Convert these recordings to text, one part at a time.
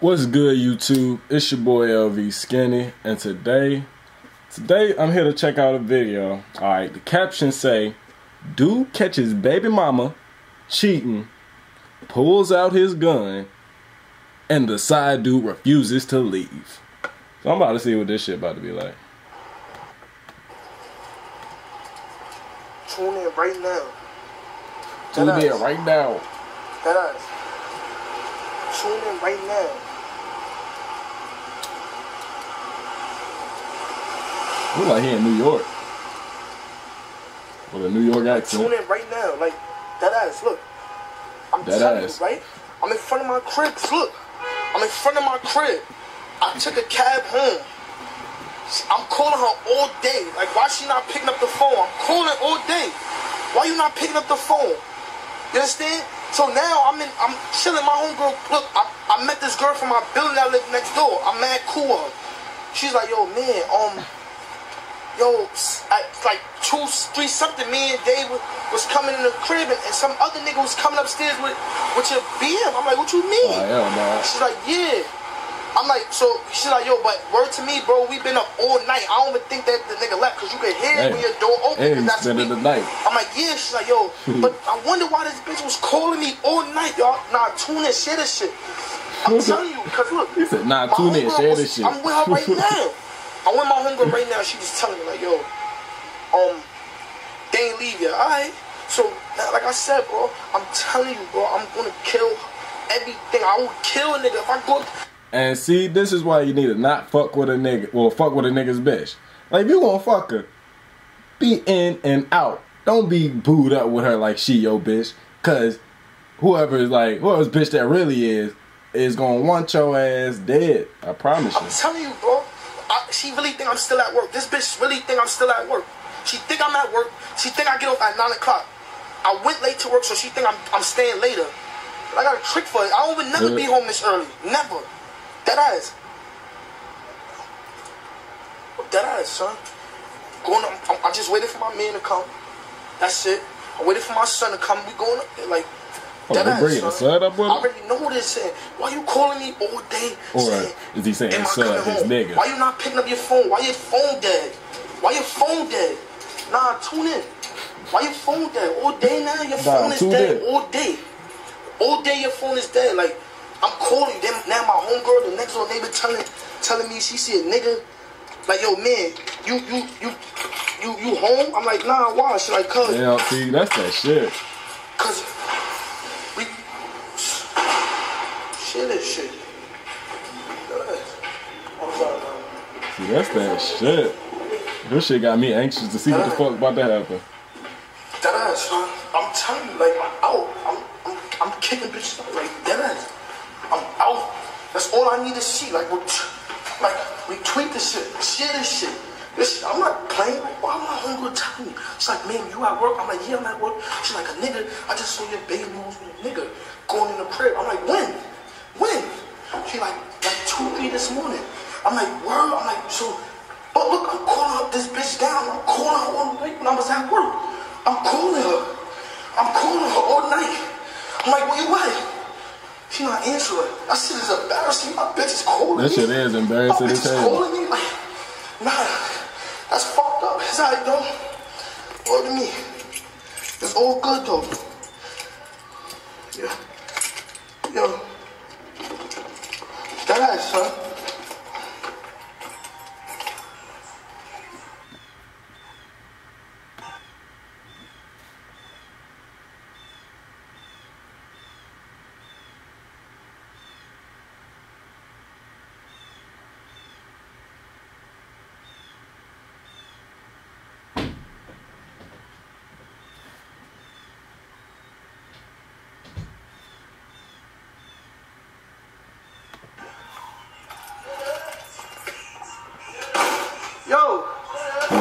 What's good, YouTube? It's your boy LV Skinny, and today I'm here to check out a video. Alright, the caption say, dude catches baby mama cheating, pulls out his gun, and the side dude refuses to leave. So I'm about to see what this shit about to be like. Tune in right now. Tune in right now. We're like here in New York. With a New York accent. Tune in right now. Like, that ass, look. I'm telling you, right? I'm in front of my crib. Look. I'm in front of my crib. I took a cab home. I'm calling her all day. Like, why she not picking up the phone? I'm calling all day. Why you not picking up the phone? You understand? So now I'm chilling. My homegirl, look, I met this girl from my building that lived next door. I'm mad cool. She's like, yo, man, yo, at like 2, 3 something, me and Dave was coming in the crib, and some other nigga was coming upstairs with your BM. I'm like, what you mean? Oh, yeah, man. She's like, yeah. I'm like, so she's like, yo, but word to me, bro, we've been up all night. I don't even think that the nigga left, because you could hear it when your door opened. Hey, that's the night. I'm like, yeah. She's like, yo, but I wonder why this bitch was calling me all night, y'all. Nah, tune in, share this shit. I'm telling you, because look. He said, nah, tune in, share this shit. I'm with her right now. I went my homegirl right now. She was telling me like, yo, they ain't leave ya. Alright. So like I said, bro, I'm telling you, bro, I'm gonna kill everything. I will kill a nigga if I go. And see, this is why you need to not fuck with a nigga. Well, fuck with a nigga's bitch. Like, if you gonna fuck her, be in and out. Don't be booed up with her like she your bitch. Cause whoever's bitch that really is gonna want your ass dead. I promise you. I'm telling you, bro. She really think I'm still at work. This bitch really think I'm still at work. She think I'm at work. She think I get off at 9 o'clock. I went late to work, so she think I'm staying later. But I got a trick for it. I would never be home this early. Never. Dead eyes. Dead eyes, son. Going up, I just waited for my man to come. That's it. I waited for my son to come. We going up there like... I already know what it's saying. Why you calling me all day? Or saying, is he saying son, his nigga? Why you not picking up your phone? Why your phone dead? Why your phone dead? Nah, tune in. Why your phone dead? All day now, your phone is dead. All day. All day your phone is dead. Like, I'm calling them. Now my homegirl, the next door neighbor telling me she see a nigga. Like, yo, man, you home? I'm like, nah, why? She like, cuz. Yeah, see, that's that shit. Cuz. Shit. See, that's that shit. This shit got me anxious to see what the fuck about to happen. Dead ass, son. I'm telling you, like, I'm out. I'm kicking bitches out, like, dead ass. I'm out. That's all I need to see. Like, retweet this shit, share this shit. I'm not playing. Like, why am I hungry? Tell me. She's like, man, you at work? I'm like, yeah, I'm at work. She's like, a nigga, I just saw your baby moves with a nigga going in the crib. I'm like, when? When? She like 2 p.m. this morning. I'm like, word? I'm like, so, but look, I'm calling up this bitch down. I'm calling her all night when I was at work. I'm calling her. I'm calling her all night. I'm like, where you at? She not answering. That shit is embarrassing. My bitch is calling me. That shit is embarrassing. My bitch is calling me. Like, nah, that's fucked up. It's all right, though. Word to me. It's all good, though. Yeah. Yo. That ass, son.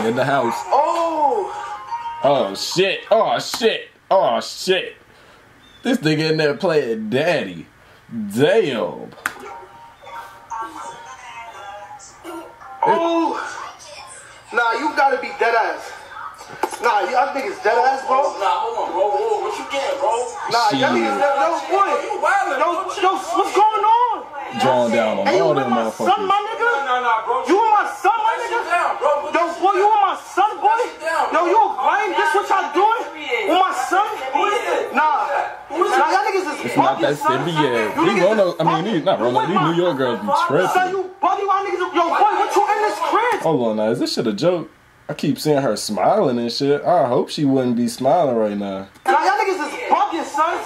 In the house. Oh shit. This nigga in there playing daddy. Damn. Oh. Nah, you gotta be dead ass. Nah, y'all niggas dead ass, bro. Nah, hold on, bro. Whoa, what you getting, bro? Nah, y'all niggas dead ass. Yo, what's going on? drawing down on all them motherfuckers. Son, my nigga? No, bro. You were my son, my nigga? Yo, boy, you were my son, boy? Yo, you a grime? This what y'all doing? With my son? Nah, y'all niggas is bugging, son. It's not that silly, yeah. These Rolo, I mean, these, not Rolo, these New York girls be tripping. Son, you bugging y'all niggas? Yo, boy, what you in this crib? Hold on, now, is this shit a joke? I keep seeing her smiling and shit. I hope she wouldn't be smiling right now. Nah, y'all niggas is bugging, son.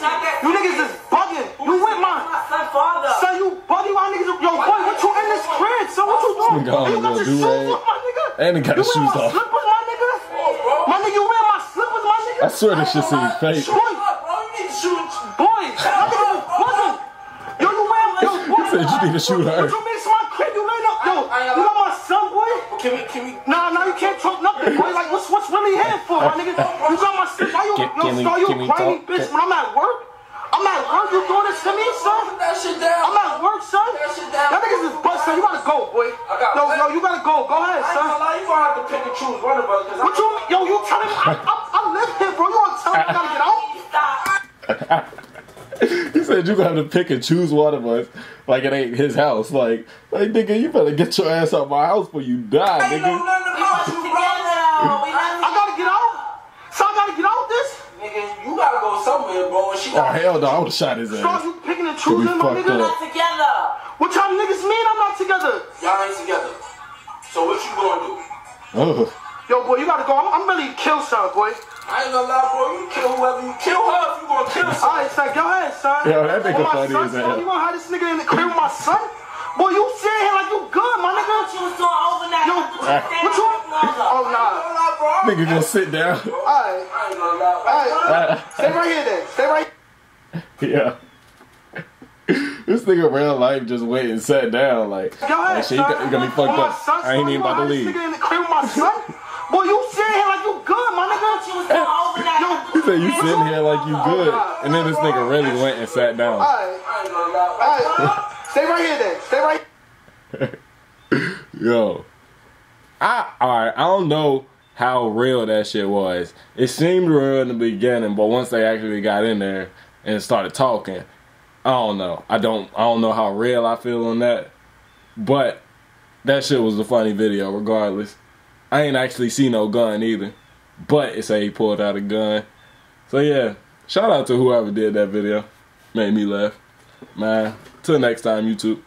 You niggas is bugging. You with my son, father. Son, you bugging y'all niggas. Yo, boy, what you in this crib? Son, what you doing? And you got your shoes off, my nigga. And he got his shoes off. You wear my slippers, my nigga? My nigga, you wear my slippers, my nigga? I swear this shit seems fake. Boy, y'all niggas is bugging. Yo, you wear my slippers, boy. He said you need to shoot her. You mix my crib, you lay up. Yo, you got my son, boy? Can we? Nah, you can't talk nothing, boy. Like, what's really here for, my nigga? You got my son. Why you a grimy bitch when I'm at work? I'm at work, you doing this to me, son? That shit down. I'm at work, son. That shit down. That niggas is bust, son. You gotta go, boy. No, you gotta go. Go ahead, son. You gonna have to pick and choose one of us. What you? Yo, you telling me? I live here, bro. You wanna tell me I gotta get out? He said you gonna have to pick and choose one of us. Like it ain't his house. Like nigga, you better get your ass out of my house before you die, nigga. I gotta get out. So I gotta get out this. Nigga, you gotta go somewhere, bro. She oh hell no, I would've shot his ass. So you picking and choosing, my nigga? Not together. What y'all niggas mean I'm not together? Y'all ain't together. So what you gonna do? Ugh. Yo, boy, you gotta go. I'm really kill son, boy. I ain't gonna lie, bro. You kill whoever you kill her if you gonna kill her. Alright, son, go ahead, son. Yo, that nigga funny as hell. You gonna have this nigga in the crib with my son? Boy, you sitting here like you good, my nigga. What you was doing overnight? Yo, what you? Oh, nah. Nigga gonna sit down. Alright. I ain't gonna lie. Alright. Stay right here then. Stay right here. Yeah. This nigga real life just went and sat down like, go ahead, like shit, you gonna be fucked up. I ain't even about to leave. You gonna have this nigga in the crib with my son? Boy, you sitting here like you good, my nigga. He said you sitting here like you good. And then this nigga really went and sat down. Alright. Stay right here then. Stay right. Yo. Alright, I don't know how real that shit was. It seemed real in the beginning, but once they actually got in there and started talking, I don't know. I don't know how real I feel on that. But that shit was a funny video regardless. I ain't actually see no gun either, but it said he pulled out a gun. So yeah, shout out to whoever did that video. Made me laugh. Man, till next time, YouTube.